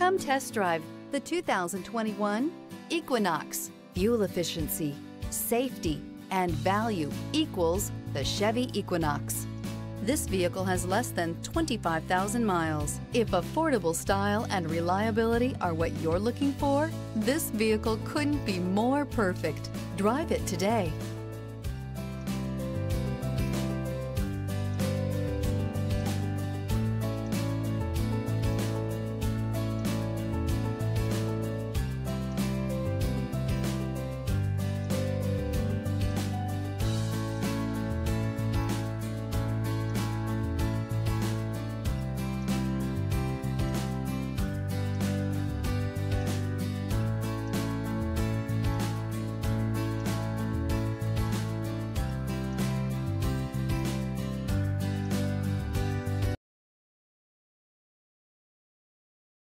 Come test drive the 2021 Equinox. Fuel efficiency, safety, and value equals the Chevy Equinox. This vehicle has less than 25,000 miles. If affordable style and reliability are what you're looking for, this vehicle couldn't be more perfect. Drive it today.